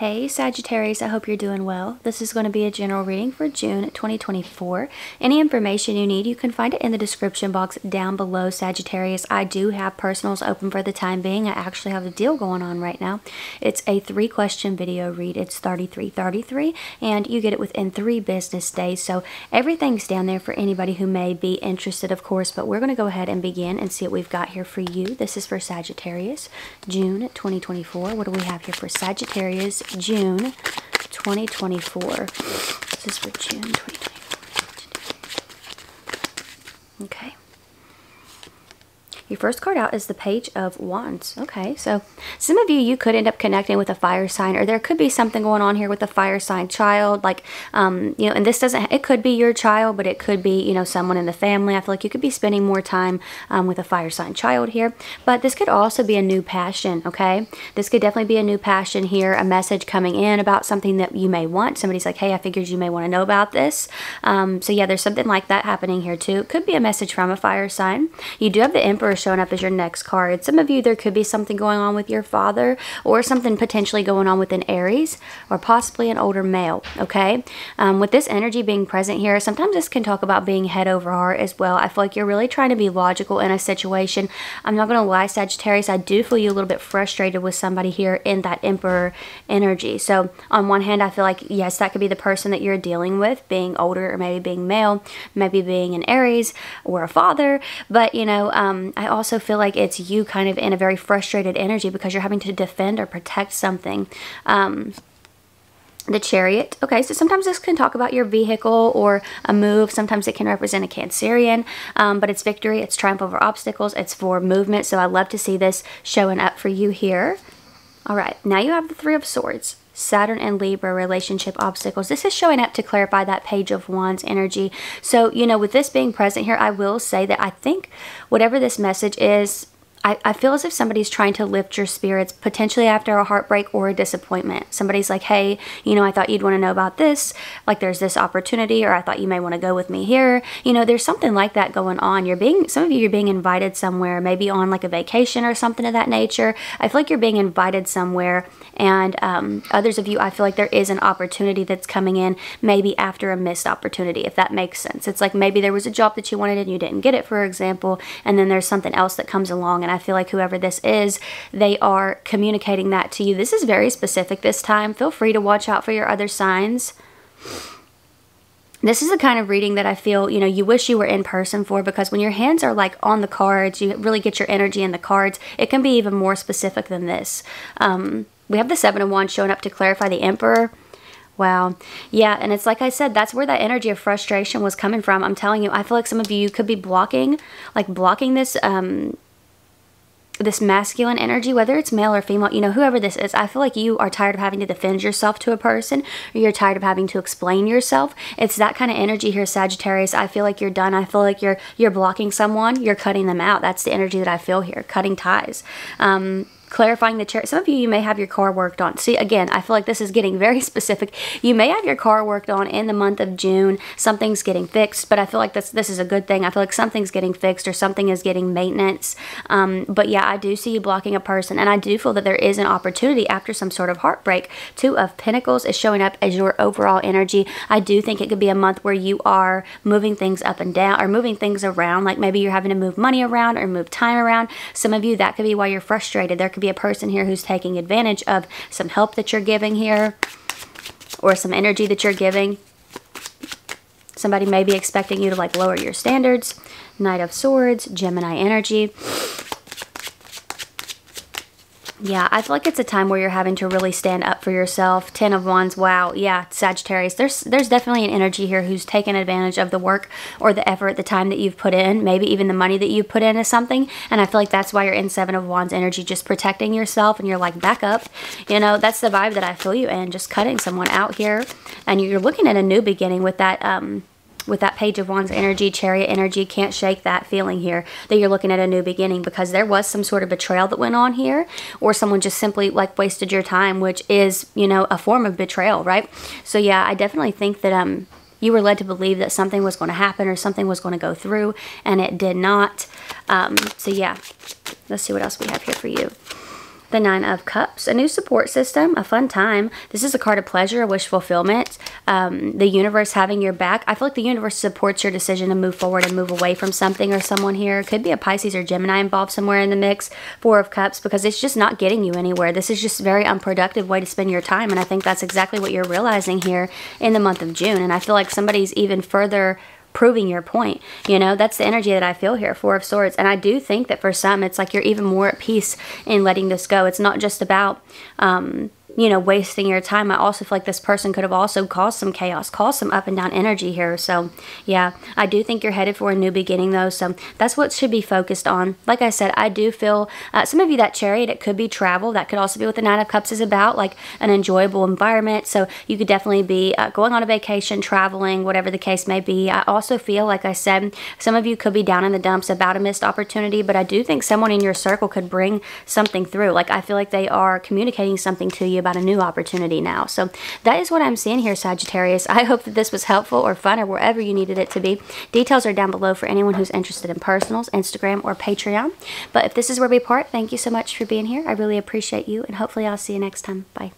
Hey Sagittarius, I hope you're doing well. This is going to be a general reading for June 2024. Any information you need, you can find it in the description box down below, Sagittarius. I do have personals open for the time being. I actually have a deal going on right now. It's a 3-question video read. It's 3333, and you get it within 3 business days. So everything's down there for anybody who may be interested, of course, but we're going to go ahead and begin and see what we've got here for you. This is for Sagittarius, June 2024. What do we have here for Sagittarius? June 2024. This is for June 2024. Okay. Your first card out is the Page of Wands. Okay, so some of you, you could end up connecting with a fire sign, or there could be something going on here with a fire sign child, like, you know, and this doesn't, it could be your child, but it could be, you know, someone in the family. I feel like you could be spending more time with a fire sign child here, but this could also be a new passion, okay? This could definitely be a new passion here, a message coming in about something that you may want. Somebody's like, hey, I figured you may want to know about this. So yeah, there's something like that happening here too. It could be a message from a fire sign. You do have the Emperor showing up as your next card. Some of you, there could be something going on with your father, or something potentially going on with an Aries, or possibly an older male, okay? With this energy being present here, sometimes this can talk about being head over heart as well. I feel like you're really trying to be logical in a situation. I'm not going to lie, Sagittarius, I do feel you a little bit frustrated with somebody here in that Emperor energy. So on one hand, I feel like, yes, that could be the person that you're dealing with, being older, or maybe being male, maybe being an Aries or a father, but you know, I also feel like it's you kind of in a very frustrated energy because you're having to defend or protect something. The Chariot. Okay, so sometimes this can talk about your vehicle or a move. Sometimes it can represent a Cancerian, but it's victory, it's triumph over obstacles, it's for movement. So I love to see this showing up for you here. All right, now you have the Three of Swords. Saturn and Libra, relationship obstacles. This is showing up to clarify that Page of Wands energy. So, you know, with this being present here, I will say that I think whatever this message is, I feel as if somebody's trying to lift your spirits, potentially after a heartbreak or a disappointment. Somebody's like, hey, you know, I thought you'd want to know about this. Like, there's this opportunity, or I thought you may want to go with me here. You know, there's something like that going on. You're being, some of you, you're being invited somewhere, maybe on like a vacation or something of that nature. I feel like you're being invited somewhere. And others of you, I feel like there is an opportunity that's coming in, maybe after a missed opportunity, if that makes sense. It's like maybe there was a job that you wanted and you didn't get it, for example, and then there's something else that comes along. And I feel like whoever this is, they are communicating that to you. This is very specific this time. Feel free to watch out for your other signs. This is the kind of reading that I feel, you know, you wish you were in person for, because when your hands are like on the cards, you really get your energy in the cards. It can be even more specific than this. We have the Seven of Wands showing up to clarify the Emperor. Wow. Yeah, and it's like I said, that's where that energy of frustration was coming from. I'm telling you, I feel like some of you could be blocking this this masculine energy, whether it's male or female, you know, whoever this is. I feel like you are tired of having to defend yourself to a person, or you're tired of having to explain yourself. It's that kind of energy here, Sagittarius. I feel like you're done. I feel like you're blocking someone, you're cutting them out. That's the energy that I feel here, cutting ties. Clarifying the Chariot. Some of you, you may have your car worked on. See, again, I feel like this is getting very specific. You may have your car worked on in the month of June. Something's getting fixed, but I feel like this is a good thing. I feel like something's getting fixed, or something is getting maintenance. But yeah, I do see you blocking a person, and I do feel that there is an opportunity after some sort of heartbreak. Two of Pentacles is showing up as your overall energy. I do think it could be a month where you are moving things up and down, or moving things around. Like maybe you're having to move money around or move time around. Some of you, that could be why you're frustrated. There could be a person here who's taking advantage of some help that you're giving here, or some energy that you're giving. Somebody may be expecting you to like lower your standards. Knight of Swords, Gemini energy. Yeah, I feel like it's a time where you're having to really stand up for yourself. Ten of Wands, wow, yeah, Sagittarius. There's definitely an energy here who's taken advantage of the work or the effort, the time that you've put in, maybe even the money that you've put into something. And I feel like that's why you're in Seven of Wands energy, just protecting yourself, and you're like, back up. You know, that's the vibe that I feel you in, just cutting someone out here. And you're looking at a new beginning with that Page of Wands energy, Chariot energy. Can't shake that feeling here that you're looking at a new beginning, because there was some sort of betrayal that went on here, or someone just simply like wasted your time, which is, you know, a form of betrayal, right? So yeah, I definitely think that you were led to believe that something was going to happen, or something was going to go through, and it did not. So yeah, let's see what else we have here for you. the Nine of Cups, a new support system, a fun time. This is a card of pleasure, a wish fulfillment, the universe having your back. I feel like the universe supports your decision to move forward and move away from something or someone here. Could be a Pisces or Gemini involved somewhere in the mix. Four of Cups, because it's just not getting you anywhere. This is just a very unproductive way to spend your time, and I think that's exactly what you're realizing here in the month of June. And I feel like somebody's even further proving your point. You know, that's the energy that I feel here, Four of Swords. And I do think that for some, it's like you're even more at peace in letting this go. It's not just about, you know, wasting your time. I also feel like this person could have also caused some chaos, caused some up and down energy here. So yeah, I do think you're headed for a new beginning though. So that's what should be focused on. Like I said, I do feel some of you, that Chariot, it could be travel. That could also be what the Nine of Cups is about, like an enjoyable environment. So you could definitely be going on a vacation, traveling, whatever the case may be. I also feel, like I said, some of you could be down in the dumps about a missed opportunity, but I do think someone in your circle could bring something through. Like I feel like they are communicating something to you about a new opportunity now. So that is what I'm seeing here, Sagittarius. I hope that this was helpful or fun or wherever you needed it to be. Details are down below for anyone who's interested in personals, Instagram, or Patreon. But if this is where we part, thank you so much for being here. I really appreciate you, and hopefully I'll see you next time. Bye.